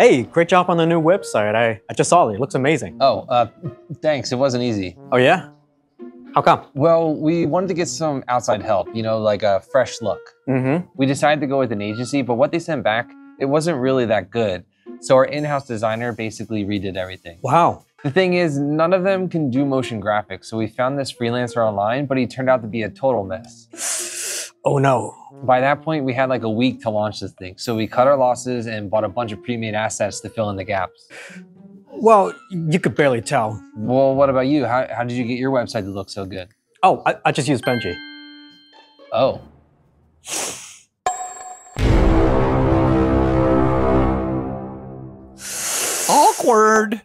Hey, great job on the new website. I just saw it. It looks amazing. Oh, thanks. It wasn't easy. Oh, yeah? How come? Well, we wanted to get some outside help, you know, like a fresh look. Mm-hmm. We decided to go with an agency, but what they sent back, it wasn't really that good. So our in-house designer basically redid everything. Wow. The thing is, none of them can do motion graphics. So we found this freelancer online, but he turned out to be a total mess. Oh no. By that point, we had like a week to launch this thing. So we cut our losses and bought a bunch of pre-made assets to fill in the gaps. Well, you could barely tell. Well, what about you? How did you get your website to look so good? Oh, I just used Penji. Oh. Awkward.